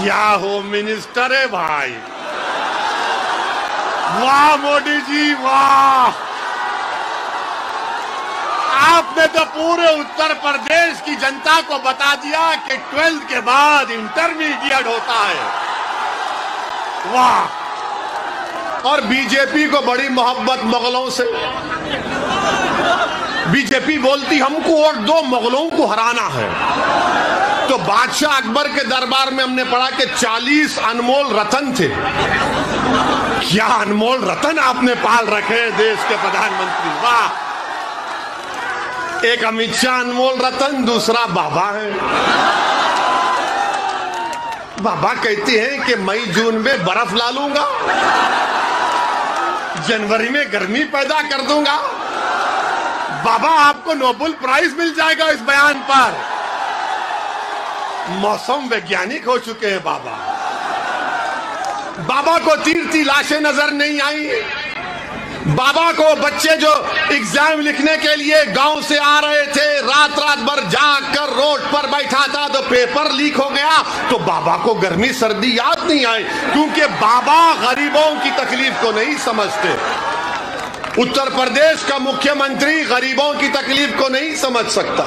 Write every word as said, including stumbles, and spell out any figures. क्या home minister है भाई, वाह मोदी जी वाह। आपने तो पूरे उत्तर प्रदेश की जनता को बता दिया कि ट्वेल्थ के बाद इंटरमीडिएट होता है, वाह। और बीजेपी को बड़ी मोहब्बत मुगलों से, बीजेपी बोलती हमको और दो मुगलों को हराना है। तो बादशाह अकबर के दरबार में हमने पढ़ा कि चालीस अनमोल रतन थे। क्या अनमोल रतन आपने पाल रखे हैं देश के प्रधानमंत्री, वाह। एक अमित शाह अनमोल रतन, दूसरा बाबा है। बाबा कहते हैं कि मई जून में बर्फ ला लूंगा, जनवरी में गर्मी पैदा कर दूंगा। बाबा आपको नोबेल प्राइज मिल जाएगा इस बयान पर, मौसम वैज्ञानिक हो चुके हैं बाबा। बाबा को तीरती लाशें नजर नहीं आई, बाबा को बच्चे जो एग्जाम लिखने के लिए गांव से आ रहे थे रात रात भर जाग कर रोड पर बैठा था तो पेपर लीक हो गया, तो बाबा को गर्मी सर्दी याद नहीं आई, क्योंकि बाबा गरीबों की तकलीफ को नहीं समझते। उत्तर प्रदेश का मुख्यमंत्री गरीबों की तकलीफ को नहीं समझ सकता।